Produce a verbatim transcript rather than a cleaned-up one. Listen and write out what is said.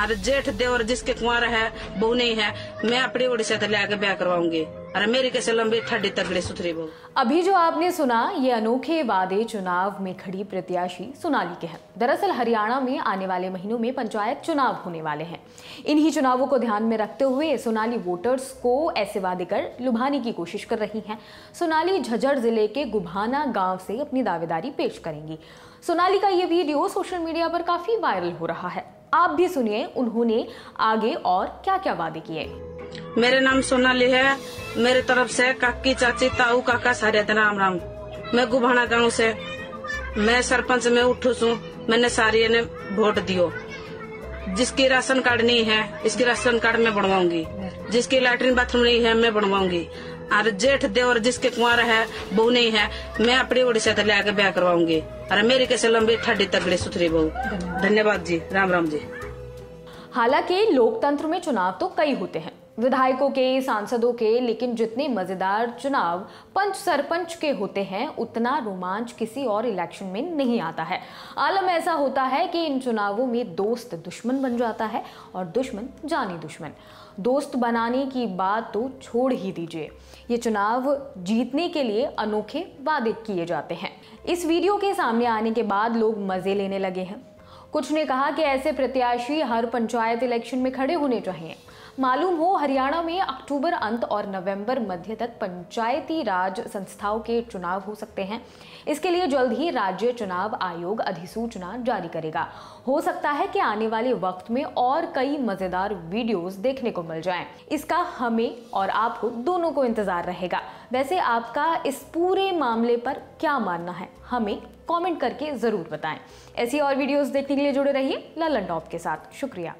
अरे जेठ देवर जिसके कुंवारा है बहू नहीं है, मैं अपने उड़ीसा तक लाके ब्याह करवाऊंगी। अरे मेरी कैसे लंबी ठड्डी तगड़ी सुथरी बहू। अभी जो आपने सुना ये अनोखे वादे चुनाव में खड़ी प्रत्याशी सोनाली के हैं। दरअसल हरियाणा में आने वाले महीनों में पंचायत चुनाव होने वाले हैं। इन्हीं चुनावों को ध्यान में रखते हुए सोनाली वोटर्स को ऐसे वादे कर लुभाने की कोशिश कर रही हैं। सोनाली झज्जर जिले के घुबाना गाँव से अपनी दावेदारी पेश करेंगी। सोनाली का ये वीडियो सोशल मीडिया पर काफी वायरल हो रहा है। आप भी सुनिए उन्होंने आगे और क्या क्या वादे किए। मेरे नाम सोनाली है। मेरे तरफ से काकी चाची ताऊ काका सारे राम राम। मैं घुबाना गाँव से मैं सरपंच में उठू सू। मैंने सारे ने वोट दियो। जिसकी राशन कार्ड नहीं है इसकी राशन कार्ड मैं बनवाऊंगी। जिसकी लैट्रिन बाथरूम नहीं है मैं बनवाऊंगी। अरे जेठ देवर जिसके कुंवारा है बहू नहीं है, मैं अपने उड़ीसा तक लाके ब्याह करवाऊंगी। अरे मेरी कैसे लंबी ठड्डी तगड़ी सुथरी बहू। धन्यवाद जी, राम राम जी। हालांकि लोकतंत्र में चुनाव तो कई होते हैं, विधायकों के, सांसदों के, लेकिन जितने मजेदार चुनाव पंच सरपंच के होते हैं उतना रोमांच किसी और इलेक्शन में नहीं आता है। आलम ऐसा होता है कि इन चुनावों में दोस्त दुश्मन बन जाता है और दुश्मन जानी दुश्मन। दोस्त बनाने की बात तो छोड़ ही दीजिए। ये चुनाव जीतने के लिए अनोखे वादे किए जाते हैं। इस वीडियो के सामने आने के बाद लोग मजे लेने लगे हैं। कुछ ने कहा कि ऐसे प्रत्याशी हर पंचायत इलेक्शन में खड़े होने चाहिए। मालूम हो हरियाणा में अक्टूबर अंत और नवंबर मध्य तक पंचायती राज संस्थाओं के चुनाव हो सकते हैं। इसके लिए जल्द ही राज्य चुनाव आयोग अधिसूचना जारी करेगा। हो सकता है कि आने वाले वक्त में और कई मजेदार वीडियोस देखने को मिल जाएं। इसका हमें और आपको दोनों को इंतजार रहेगा। वैसे आपका इस पूरे मामले पर क्या मानना है हमें कॉमेंट करके जरूर बताएं। ऐसी और वीडियोस देखने के लिए जुड़े रहिए लल्लन टॉप के साथ। शुक्रिया।